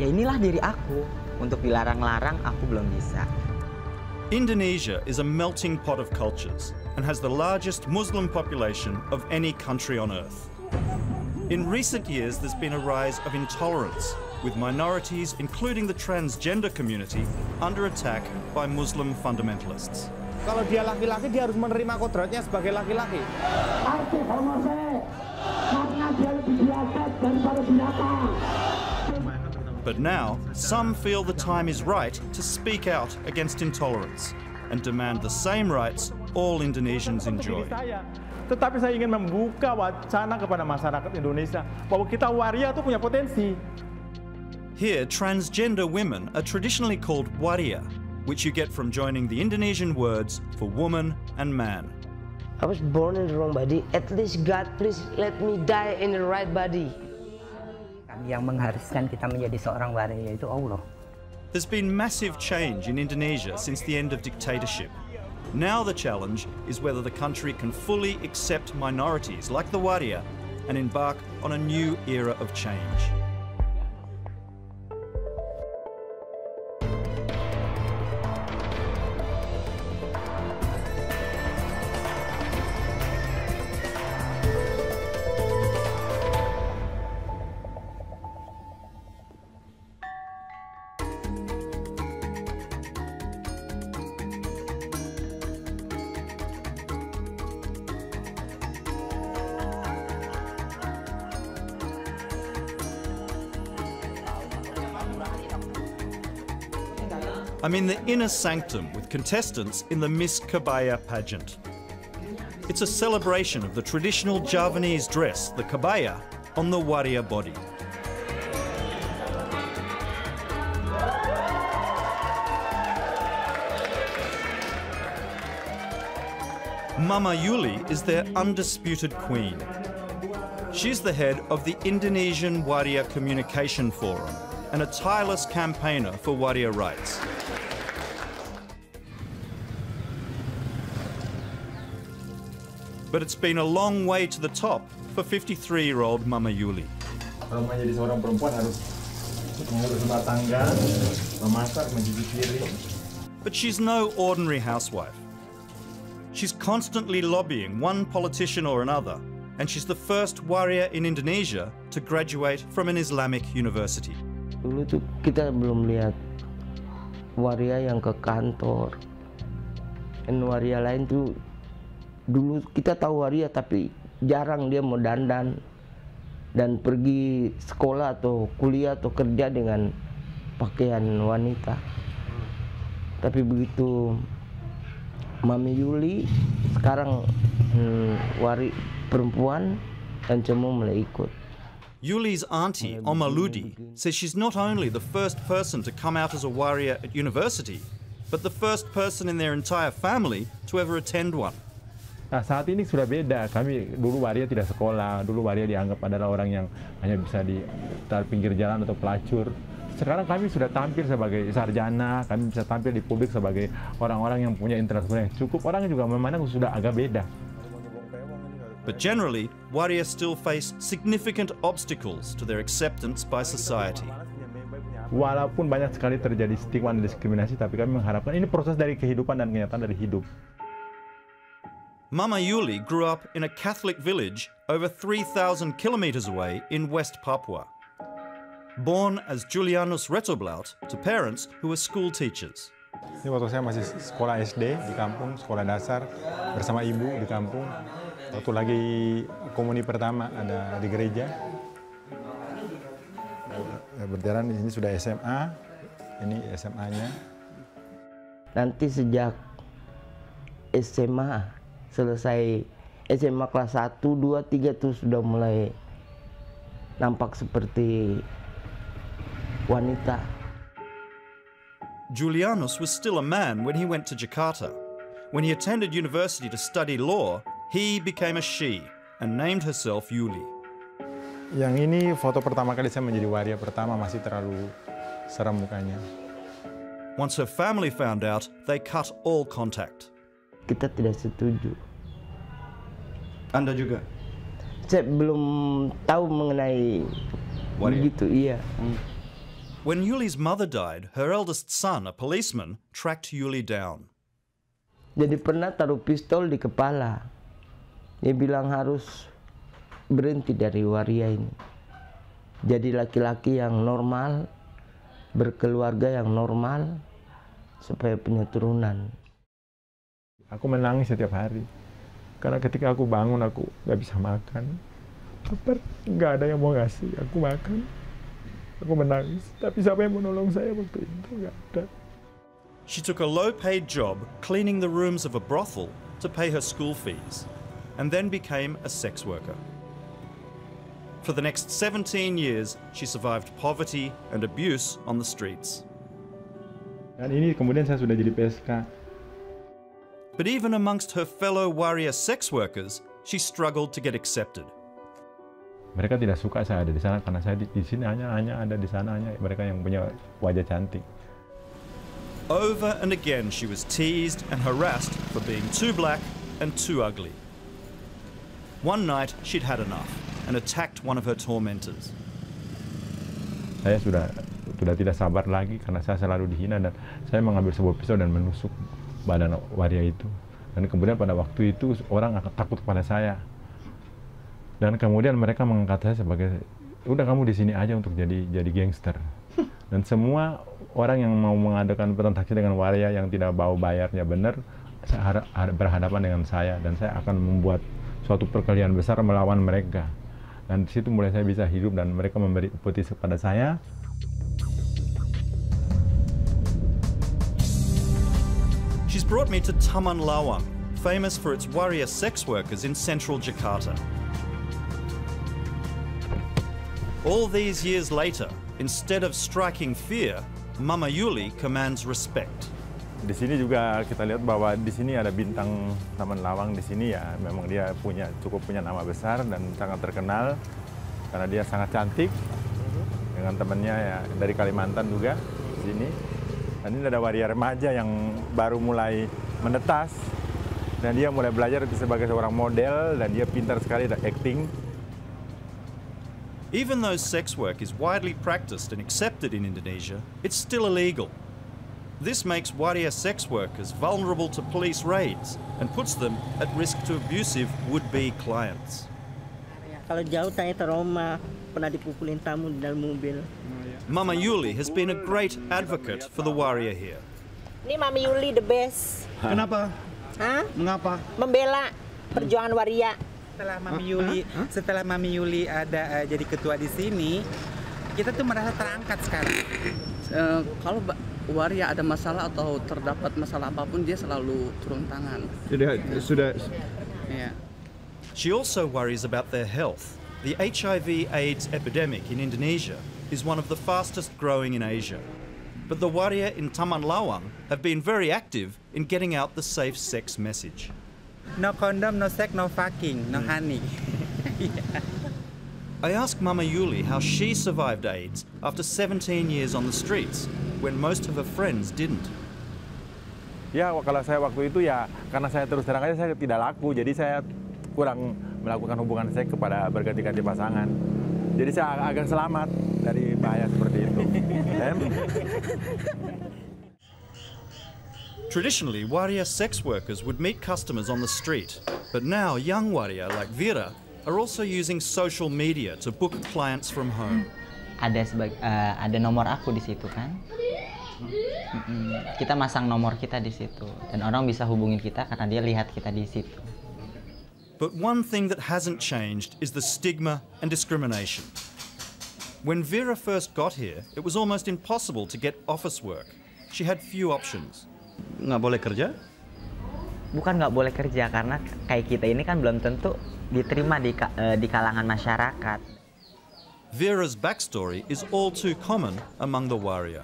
ya inilah diri aku. Untuk dilarang-larang, aku belum bisa. Indonesia is a melting pot of cultures and has the largest Muslim population of any country on earth. In recent years, there's been a rise of intolerance, with minorities, including the transgender community, under attack by Muslim fundamentalists. Kalau dia laki-laki, dia harus menerima kodratnya sebagai laki-laki. Arti homose, karena dia lebih diatas daripada binatang. But now, some feel the time is right to speak out against intolerance and demand the same rights all Indonesians enjoy. Tetapi saya ingin membuka wacana kepada masyarakat Indonesia bahwa kita waria itu punya potensi. Here, transgender women are traditionally called waria, which you get from joining the Indonesian words for woman and man. I was born in the wrong body. At least God, please let me die in the right body. Yang mengharuskan kita menjadi seorang waria itu Allah. There's been massive change in Indonesia since the end of dictatorship. Now the challenge is whether the country can fully accept minorities like the waria and embark on a new era of change. I'm in the inner sanctum with contestants in the Miss Kabaya pageant. It's a celebration of the traditional Javanese dress, the kabaya, on the waria body. Mama Yuli is their undisputed queen. She's the head of the Indonesian Waria Communication Forum and a tireless campaigner for waria rights. But it's been a long way to the top for 53-year-old Mama Yuli. But she's no ordinary housewife. She's constantly lobbying one politician or another, and she's the first waria in Indonesia to graduate from an Islamic university. Dulu tuh kita belum lihat waria yang ke kantor, dan waria lain tuh. Dulu kita tahu waria tapi jarang dia mau dandan dan pergi sekolah atau kuliah atau kerja dengan pakaian wanita. Tapi begitu Mami Yuli sekarang wari perempuan dan semua mulai ikut. Yuli's auntie, Oma Ludi, says she's not only the first person to come out as a waria at university, but the first person in their entire family to ever attend one. Nah, saat ini sudah beda. Kami dulu waria tidak sekolah, dulu waria dianggap adalah orang yang hanya bisa di pinggir jalan atau pelacur. Sekarang kami sudah tampil sebagai sarjana, kami bisa tampil di publik sebagai orang-orang yang punya intelektual yang cukup. Orang juga memandang sudah agak beda. But generally, waria still face significant obstacles to their acceptance by society. Walaupun banyak sekali terjadi stigma dan diskriminasi, tapi kami mengharapkan ini proses dari kehidupan dan kenyataan dari hidup. Mama Yuli grew up in a Catholic village over 3,000 kilometres away in West Papua. Born as Julianus Retoblaut to parents who were school teachers. Ini waktu saya masih sekolah SD di kampung, sekolah dasar bersama ibu di kampung. Waktu lagi komuni pertama ada di gereja. Berjalan ini sudah SMA, ini SMA-nya. Nanti sejak SMA. Selesai SMA kelas 1, 2, 3 itu sudah mulai nampak seperti wanita. Julianus was still a man when he went to Jakarta. When he attended university to study law, he became a she and named herself Yuli. Yang ini foto pertama kali saya menjadi waria pertama, masih terlalu seram mukanya. Once her family found out, they cut all contact. Kita tidak setuju. Anda juga? Saya belum tahu mengenai waria. Begitu, iya. When Yuli's mother died, her eldest son, a policeman, tracked Yuli down. Jadi pernah taruh pistol di kepala. Dia bilang harus berhenti dari waria ini. Jadi laki-laki yang normal, berkeluarga yang normal, supaya punya turunan. Aku menangis setiap hari. Karena ketika aku bangun, aku nggak bisa makan. Nggak ada yang mau ngasih. Aku makan, aku menangis. Tapi siapa yang menolong saya waktu itu? Nggak ada. She took a low-paid job cleaning the rooms of a brothel to pay her school fees, and then became a sex worker. For the next 17 years, she survived poverty and abuse on the streets. Dan ini kemudian saya sudah jadi PSK. But even amongst her fellow waria sex workers, she struggled to get accepted. Mereka tidak suka saya ada di sana karena saya di sini hanya ada di sana hanya mereka yang punya wajah cantik. Over and again, she was teased and harassed for being too black and too ugly. One night, she'd had enough and attacked one of her tormentors. Saya sudah tidak sabar lagi karena saya selalu dihina dan saya mengambil sebuah pisau dan menusuk badan waria itu. Dan kemudian pada waktu itu orang akan takut kepada saya. Dan kemudian mereka mengangkat saya sebagai, udah kamu di sini aja untuk jadi gangster. Dan semua orang yang mau mengadakan transaksi dengan waria yang tidak mau bayarnya benar, saya berhadapan dengan saya dan saya akan membuat suatu perkelahian besar melawan mereka. Dan di situ mulai saya bisa hidup dan mereka memberi upeti kepada saya. She's brought me to Taman Lawang, famous for its waria sex workers in central Jakarta. All these years later, instead of striking fear, Mama Yuli commands respect. Di sini juga kita lihat bahwa di sini ada bintang Taman Lawang di sini ya. Memang dia cukup punya nama besar dan sangat terkenal karena dia sangat cantik dengan temannya ya dari Kalimantan juga di sini. Dan ini ada waria remaja yang baru mulai menetas dan dia mulai belajar sebagai seorang model dan dia pintar sekali acting. Even though sex work is widely practiced and accepted in Indonesia, it's still illegal. This makes waria sex workers vulnerable to police raids and puts them at risk to abusive would-be clients. Kalau jauh saya trauma, pernah dipukulin tamu di dalam mobil. Mama Yuli has been a great advocate for the waria here. Ini Mama Yuli the best. Kenapa? Hah? Mengapa? Membela perjuangan waria. Setelah Mami Yuli ada jadi ketua di sini, kita tuh merasa terangkat sekarang. Kalau waria ada masalah atau terdapat masalah apapun, dia selalu turun tangan. Yeah. She also worries about their health. The HIV/AIDS epidemic in Indonesia is one of the fastest growing in Asia. But the waria in Taman Lawang have been very active in getting out the safe sex message. No condom, no sex, no fucking, no honey. Yeah. I asked Mama Yuli how she survived AIDS after 17 years on the streets, when most of her friends didn't. Ya, kalau saya waktu itu ya, karena saya terus terang aja saya tidak laku, jadi saya kurang melakukan hubungan seks kepada berganti-ganti pasangan. Jadi saya agak selamat dari bahaya seperti itu. Traditionally, waria sex workers would meet customers on the street, but now young waria like Vera are also using social media to book clients from home. Ada nomor aku di situ kan? Kita masang nomor kita di situ dan orang bisa hubungin kita karena dia lihat kita di situ. But one thing that hasn't changed is the stigma and discrimination. When Vera first got here, it was almost impossible to get office work. She had few options. Nggak boleh kerja? Bukan nggak boleh kerja, karena kayak kita ini kan belum tentu diterima di kalangan masyarakat. Vera's backstory is all too common among the waria.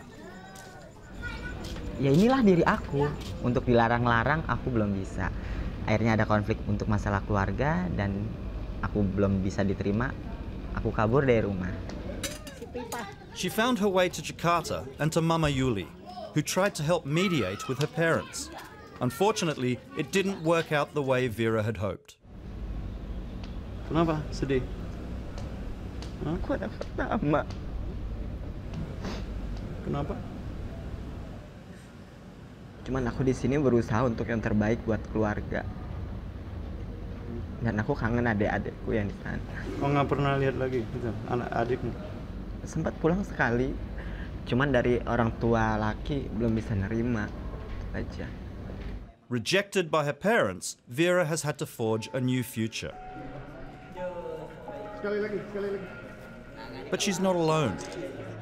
Ya inilah diri aku, untuk dilarang-larang aku belum bisa. Akhirnya ada konflik untuk masalah keluarga dan aku belum bisa diterima, aku kabur dari rumah. She found her way to Jakarta and to Mama Yuli, who tried to help mediate with her parents. Unfortunately, it didn't work out the way Vera had hoped. Kenapa sedih? Aku ada pertama. Kenapa? Cuman aku di sini berusaha untuk yang terbaik buat keluarga. Dan aku kangen adik-adikku yang di sana. Oh, nggak pernah lihat lagi gitu, anak adikmu? Sempat pulang sekali. Cuman dari orang tua laki belum bisa nerima aja. Rejected by her parents, Vera has had to forge a new future. But she's not alone.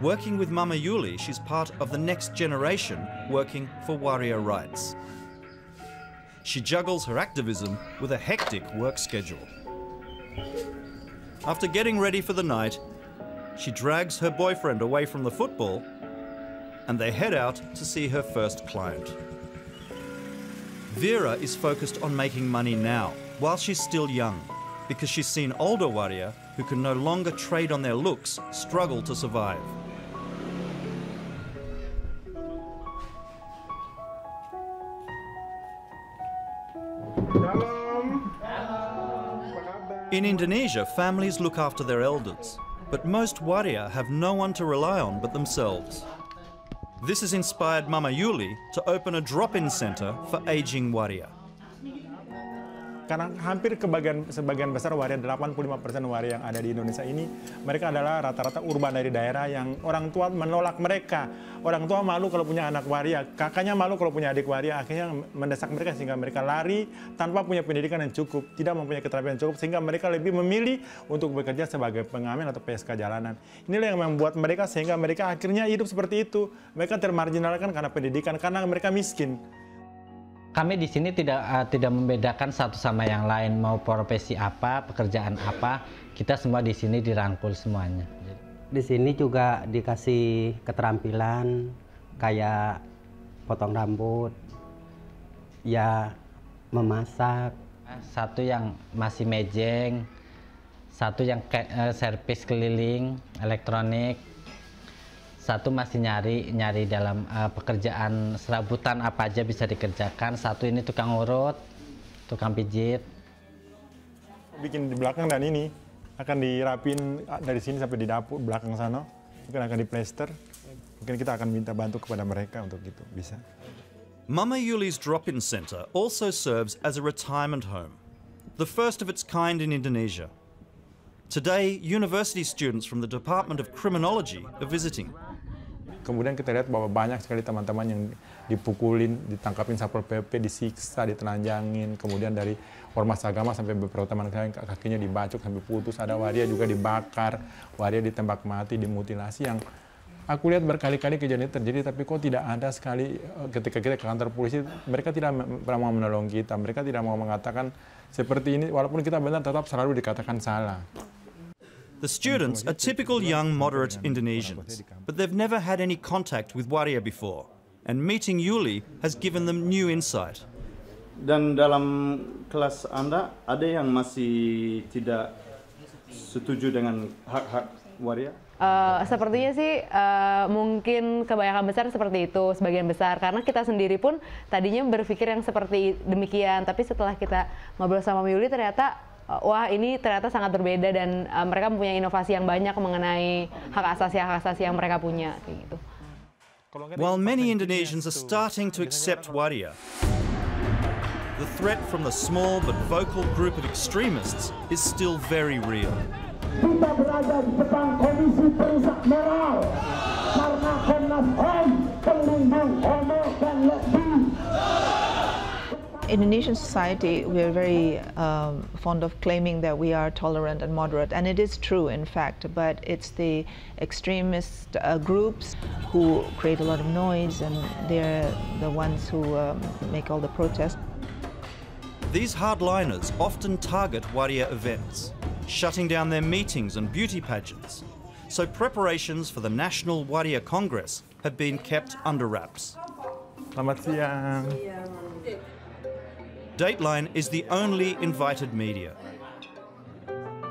Working with Mama Yuli, she's part of the next generation working for Waria rights. She juggles her activism with a hectic work schedule. After getting ready for the night, she drags her boyfriend away from the football and they head out to see her first client. Vera is focused on making money now, while she's still young, because she's seen older Waria who can no longer trade on their looks struggle to survive. In Indonesia, families look after their elders, but most Waria have no one to rely on but themselves. This has inspired Mama Yuli to open a drop-in center for aging Waria. Karena hampir sebagian besar Waria, 85% Waria yang ada di Indonesia ini, mereka adalah rata-rata urban dari daerah yang orang tua menolak mereka. Orang tua malu kalau punya anak Waria, kakaknya malu kalau punya adik Waria, akhirnya mendesak mereka sehingga mereka lari tanpa punya pendidikan yang cukup, tidak mempunyai keterampilan yang cukup, sehingga mereka lebih memilih untuk bekerja sebagai pengamen atau PSK jalanan. Inilah yang membuat mereka sehingga mereka akhirnya hidup seperti itu. Mereka termarginalkan karena pendidikan, karena mereka miskin. Kami di sini tidak membedakan satu sama yang lain, mau profesi apa, pekerjaan apa, kita semua di sini dirangkul semuanya. Di sini juga dikasih keterampilan kayak potong rambut, ya memasak. Satu yang masih mejeng, satu yang servis keliling elektronik, satu masih nyari dalam pekerjaan serabutan apa aja bisa dikerjakan. Satu ini tukang urut, tukang pijit. Bikin di belakang dan ini akan dirapin dari sini sampai di dapur belakang sana. Mungkin akan diplester. Mungkin kita akan minta bantu kepada mereka untuk itu bisa. Mama Yuli's drop-in center also serves as a retirement home, the first of its kind in Indonesia. Today, university students from the Department of Criminology are visiting. Kemudian kita lihat bahwa banyak sekali teman-teman yang dipukulin, ditangkapin Satpol PP, disiksa, ditelanjangin. Kemudian dari ormas agama sampai beberapa teman kakinya dibacok sampai putus. Ada waria juga dibakar, waria ditembak mati, dimutilasi. Yang aku lihat berkali-kali kejadian terjadi, tapi kok tidak ada sekali ketika kita ke kantor polisi, mereka tidak mau menolong kita, mereka tidak mau mengatakan seperti ini, walaupun kita benar tetap selalu dikatakan salah. The students are typical young, moderate Indonesians, but they've never had any contact with Waria before, and meeting Yuli has given them new insight. Dan dalam kelas Anda, ada yang masih tidak setuju dengan hak-hak Waria? Sepertinya sih mungkin kebanyakan besar seperti itu, sebagian besar. Karena kita sendiri pun tadinya berpikir yang seperti demikian, tapi setelah kita ngobrol sama Yuli ternyata, wah ini ternyata sangat berbeda dan mereka mempunyai inovasi yang banyak mengenai hak asasi yang mereka punya. Kayak gitu. While many Indonesians are starting to accept Waria, the threat from the small but vocal group of extremists is still very real. Kita berada di depan komisi perusak moral karena Komnas HAM pelindung homo dan lesbi. In Indonesian society, we are very fond of claiming that we are tolerant and moderate, and it is true, in fact, but it's the extremist groups who create a lot of noise, and they're the ones who make all the protests. These hardliners often target Waria events, shutting down their meetings and beauty pageants, so preparations for the National Waria Congress have been kept under wraps. Selamat siang. Dateline is the only invited media.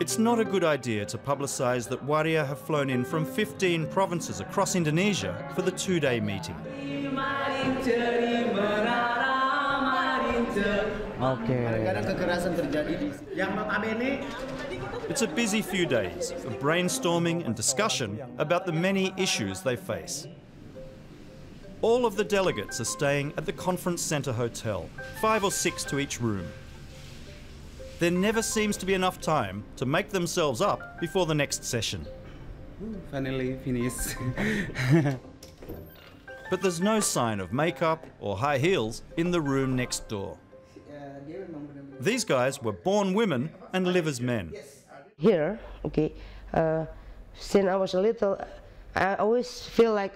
It's not a good idea to publicise that Waria have flown in from 15 provinces across Indonesia for the two-day meeting. It's a busy few days of brainstorming and discussion about the many issues they face. All of the delegates are staying at the Conference Centre Hotel, 5 or 6 to each room. There never seems to be enough time to make themselves up before the next session. Finally finished. But there's no sign of makeup or high heels in the room next door. These guys were born women and live as men. Here, okay, since I was little, I always feel like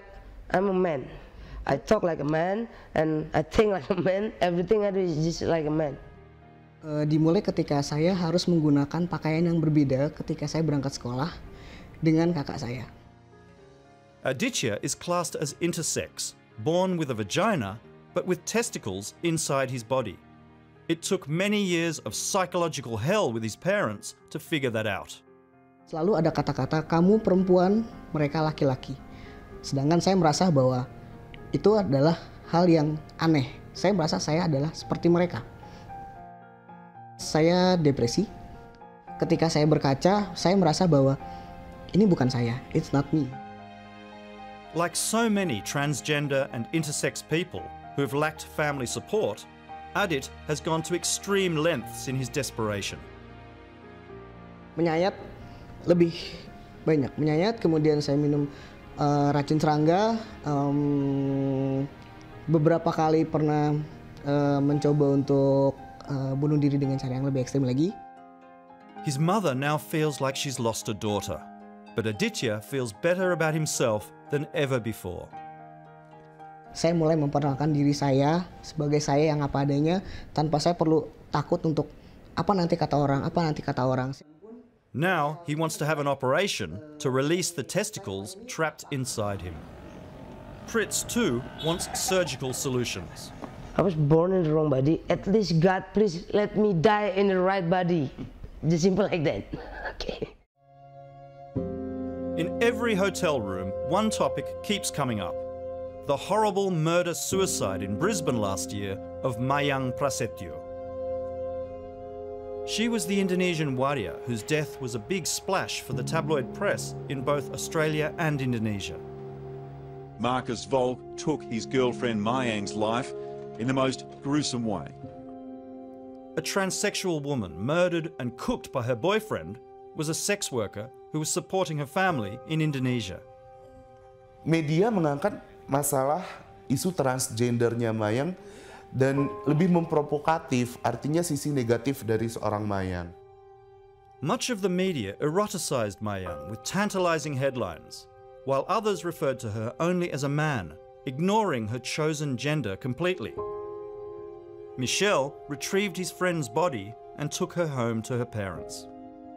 I'm a man. I talk like a man and I think like a man. Everything I do is just like a man. Dimulai ketika saya harus menggunakan pakaian yang berbeda ketika saya berangkat sekolah dengan kakak saya. Aditya is classed as intersex, born with a vagina but with testicles inside his body. It took many years of psychological hell with his parents to figure that out. Selalu ada kata-kata, kamu perempuan, mereka laki-laki. Sedangkan saya merasa bahwa itu adalah hal yang aneh. Saya merasa saya adalah seperti mereka. Saya depresi. Ketika saya berkaca, saya merasa bahwa ini bukan saya, it's not me. Like so many transgender and intersex people who've lacked family support, Adit has gone to extreme lengths in his desperation. Menyayat lebih banyak. Menyayat, kemudian saya minum racun serangga. Beberapa kali pernah mencoba untuk bunuh diri dengan cara yang lebih ekstrim lagi. His mother now feels like she's lost a daughter. But Aditya feels better about himself than ever before. Saya mulai memperkenalkan diri saya sebagai saya yang apa adanya, tanpa saya perlu takut untuk apa nanti kata orang, apa nanti kata orang. Now he wants to have an operation to release the testicles trapped inside him. Pritz too wants surgical solutions. I was born in the wrong body. At least God, please let me die in the right body. Just simple like that. Okay. In every hotel room, one topic keeps coming up. The horrible murder-suicide in Brisbane last year of Mayang Prasetyo. She was the Indonesian warrior whose death was a big splash for the tabloid press in both Australia and Indonesia. Marcus Volk took his girlfriend Mayang's life in the most gruesome way. A transsexual woman murdered and cooked by her boyfriend was a sex worker who was supporting her family in Indonesia. Media mengangkat masalah isu transgendernya Mayang dan lebih memprovokatif, artinya sisi negatif dari seorang Mayang. Much of the media eroticized Mayang with tantalizing headlines, while others referred to her only as a man, ignoring her chosen gender completely. Michelle retrieved his friend's body and took her home to her parents.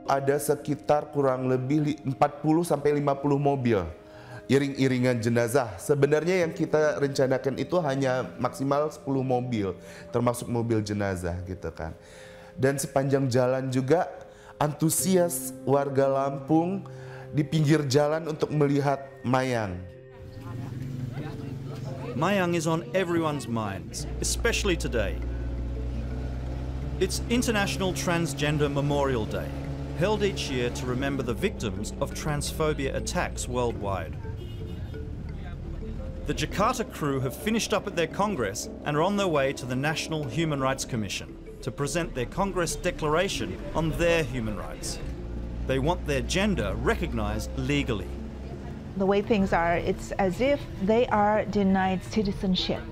Ada sekitar kurang lebih 40-50 mobil iring-iringan jenazah. Sebenarnya yang kita rencanakan itu hanya maksimal 10 mobil, termasuk mobil jenazah gitu kan. Dan sepanjang jalan juga antusias warga Lampung di pinggir jalan untuk melihat Mayang. Mayang is on everyone's minds, especially today. It's International Transgender Memorial Day, held each year to remember the victims of transphobia attacks worldwide. The Jakarta crew have finished up at their Congress and are on their way to the National Human Rights Commission to present their Congress declaration on their human rights. They want their gender recognized legally. The way things are, it's as if they are denied citizenship,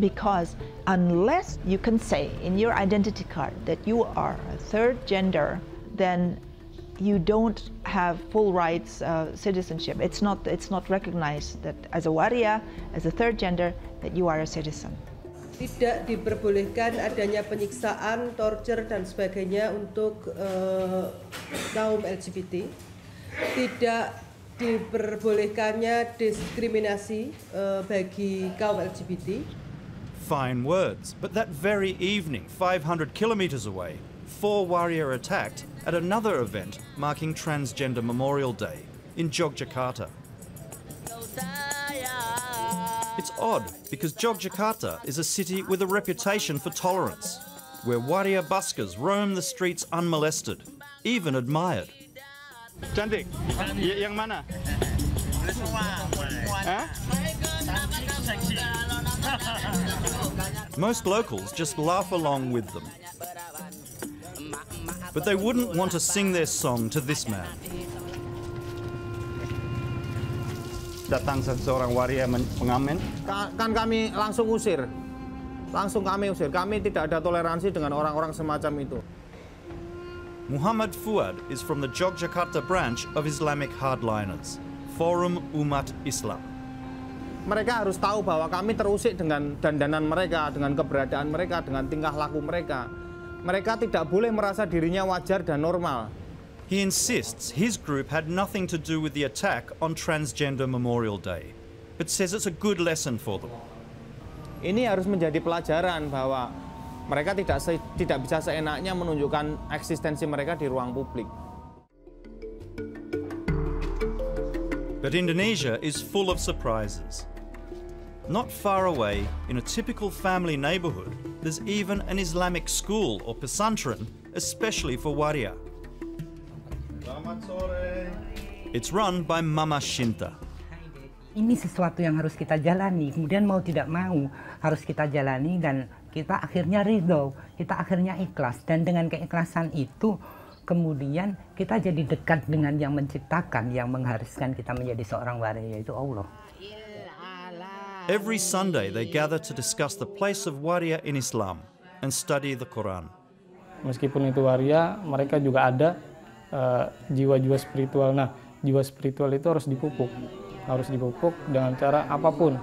because unless you can say in your identity card that you are a third gender, then you don't have full rights citizenship. It's not recognized that as a waria, as a third gender, that you are a citizen. Tidak diperbolehkan adanya penyiksaan, torture dan sebagainya untuk kaum LGBT. Tidak diperbolehkannya diskriminasi bagi kaum LGBT. Fine words, but that very evening, 500 kilometers away, 4 warrior attacked at another event marking Transgender Memorial Day in Yogyakarta. It's odd because Yogyakarta is a city with a reputation for tolerance, where warrior buskers roam the streets unmolested, even admired. Cantik, yang mana? Most locals just laugh along with them. But they wouldn't want to sing their song to this man. Datang seorang waria pengamen. Kan kami langsung usir. Kami tidak ada toleransi dengan orang-orang semacam itu. Muhammad Fuad is from the Yogyakarta branch of Islamic Hardliners, Forum Umat Islam. Mereka harus tahu bahwa kami terusik dengan dandanan mereka, dengan keberadaan mereka, dengan tingkah laku mereka. Mereka tidak boleh merasa dirinya wajar dan normal. He insists his group had nothing to do with the attack on Transgender Memorial Day, but says it's a good lesson for them. Ini harus menjadi pelajaran bahwa mereka tidak bisa seenaknya menunjukkan eksistensi mereka di ruang publik. But Indonesia is full of surprises. Not far away, in a typical family neighborhood, there's even an Islamic school or pesantren, especially for waria. It's run by Mama Shinta. Ini sesuatu yang harus kita jalani, kemudian mau tidak mau harus kita jalani dan kita akhirnya ridho, kita akhirnya ikhlas. Dan dengan keikhlasan itu, kemudian kita jadi dekat dengan yang menciptakan, yang mengharuskan kita menjadi seorang waria, yaitu Allah. Every Sunday they gather to discuss the place of waria in Islam and study the Quran. Meskipun itu waria, mereka juga ada jiwa-jiwa spiritual. Nah, jiwa spiritual itu harus dipupuk dengan cara apapun.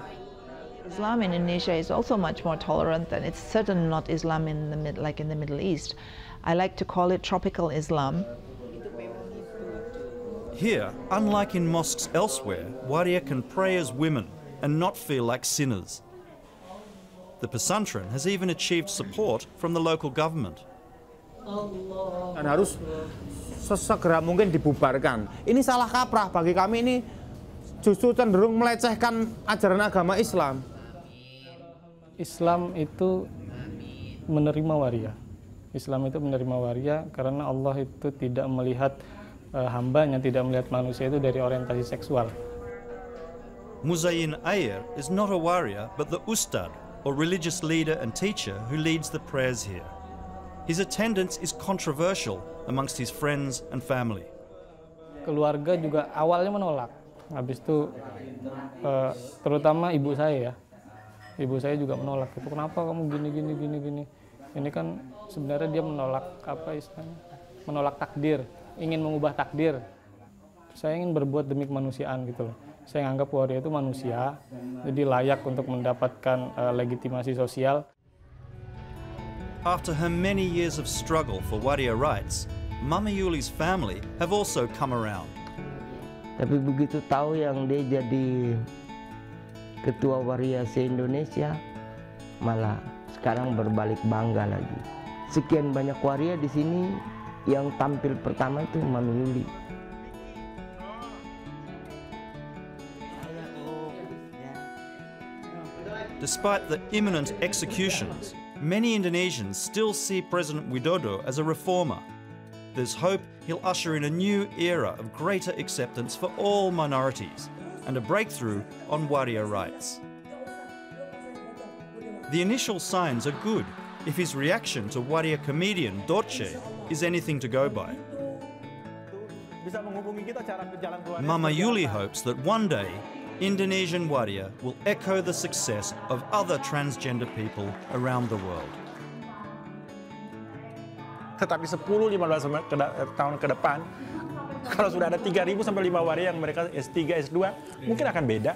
Islam in Indonesia is also much more tolerant, and it's certainly not Islam in the like in the Middle East. I like to call it tropical Islam. Here, unlike in mosques elsewhere, waria can pray as women and not feel like sinners. The pesantren has even achieved support from the local government. Dan harus sesegera mungkin dibubarkan. Ini salah kaprah bagi kami, ini justru cenderung melecehkan ajaran agama Islam. Islam itu menerima waria. Islam itu menerima waria karena Allah itu tidak melihat hambanya, tidak melihat manusia itu dari orientasi seksual. Muzayin Air is not a waria but the ustad, or religious leader and teacher who leads the prayers here. His attendance is controversial amongst his friends and family. Keluarga juga awalnya menolak. Habis itu terutama ibu saya ya. Ibu saya juga menolak. Itu kenapa kamu gini. Ini kan sebenarnya dia menolak apa istilahnya? Menolak takdir, ingin mengubah takdir. Saya ingin berbuat demi kemanusiaan gitu loh. Saya anggap waria itu manusia, jadi layak untuk mendapatkan legitimasi sosial. After her many years of struggle for waria rights, Mama Yuli's family have also come around. Tapi begitu tahu yang dia jadi ketua waria se-Indonesia, malah sekarang berbalik bangga lagi. Sekian banyak waria di sini, yang tampil pertama itu Mama Yuli. Despite the imminent executions, many Indonesians still see President Widodo as a reformer. There's hope he'll usher in a new era of greater acceptance for all minorities and a breakthrough on waria rights. The initial signs are good if his reaction to waria comedian Dorce is anything to go by. Mama Yuli hopes that one day Indonesian waria will echo the success of other transgender people around the world. Tetapi 10-15 tahun ke depan, kalau sudah ada 3.000 sampai 5 waria yang mereka S3, S2, mungkin akan beda.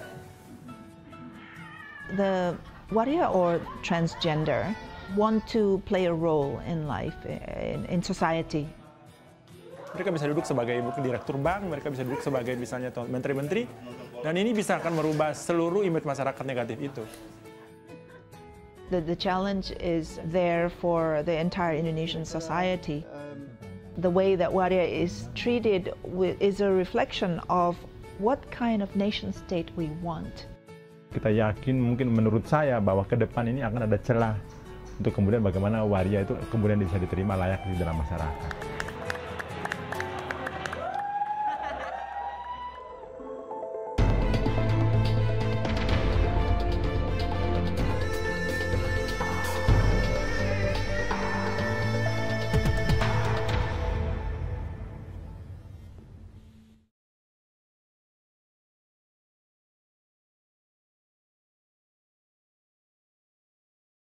The waria or transgender want to play a role in life, in society. Mereka bisa duduk sebagai direktur bank, mereka bisa duduk sebagai misalnya menteri-menteri. Dan ini bisa akan merubah seluruh image masyarakat negatif itu. The challenge is there for the entire Indonesian society. The way that waria is treated is a reflection of what kind of nation state we want. Kita yakin, mungkin menurut saya, bahwa ke depan ini akan ada celah untuk kemudian bagaimana waria itu kemudian bisa diterima layak di dalam masyarakat.